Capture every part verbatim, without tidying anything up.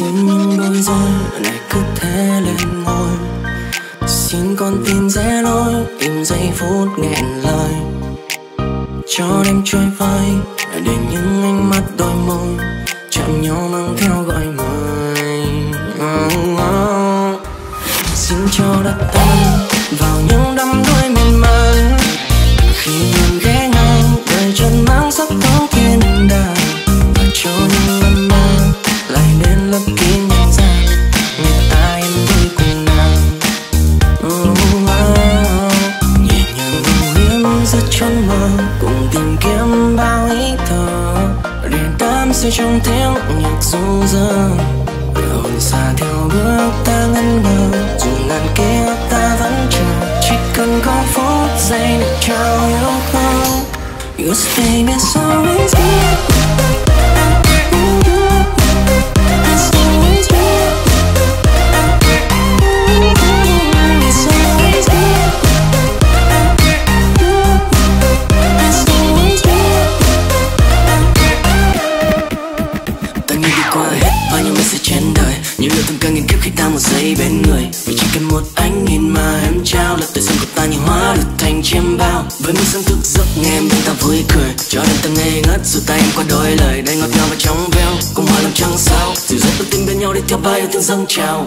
xin bối rối này cứ thế lên ngôi. Xin con tim dễ lối, tìm giây phút nghẹn lời. Cho đêm trôi vai để những ánh mắt đôi môi chạm nhau mang theo gọi mời. Oh, oh. Xin cho đất ta vào những đắm đuối miên man khi nhìn ghé ngang đời chân mang sắc thấu thiên đàng. Và cho những lần mang lại đến lấp kín nhân gian người ta em vui cùng nàng. Oh, oh. Nhẹ nhàng vùng hiếm giữa chốn mơ cùng tìm kiếm bao ý thơ để đắm say trong tiếng nhạc du dương. Hồn xa theo bước ta ngân ngờ dù ngàn kiếp ta vẫn chờ chỉ cần có phút giây được trao yêu thương. Your name is always here. Bên người vì chỉ cần một ánh nhìn mà em trao là tự dưng của ta như hóa được thành chiêm bao. Với mưa sương thức giấc nghe em ta vui cười cho đến ta ngây ngất dù tay em qua đôi lời đầy ngọt ngào và trong veo cùng hoa làm trăng sao dịu dắt tôi tình bên nhau đi theo bao yêu thương dâng trào.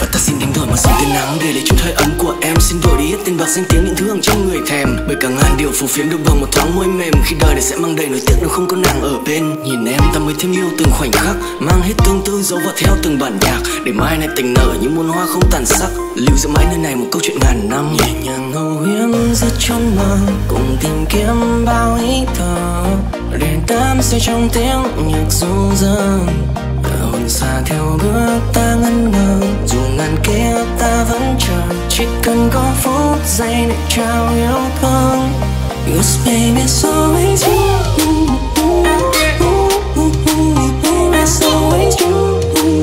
Và ta xin đánh đổi mà dòng tia nắng để lấy chút hơi ấm của em. Xin đổi đi hết tiền bạc danh tiếng những thứ hàng trong người thèm bởi cả ngàn điều phù phiếm được bằng một thoáng môi mềm. Khi đời này sẽ mang đầy nỗi tiếc nếu không có nàng ở bên. Nhìn em ta mới thêm yêu từng khoảnh khắc mang hết tương tư dấu vào theo từng bản nhạc để mai này tình nở như muôn hoa không tàn sắc lưu giữ mãi nơi này một câu chuyện ngàn năm. Nhẹ nhàng hầu hiếm giữa chốn mơ cùng tìm kiếm bao ý thơ để đắm say trong tiếng nhạc du dương. Hồn xa theo bước ta ngân ngờ dù ngàn kiếp ta vẫn chờ chỉ cần có phút giây để trao yêu thương. Your name is always here. It's always true.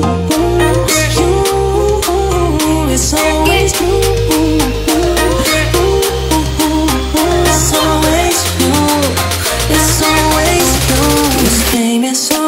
It's you. It's always true. It's always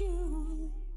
you.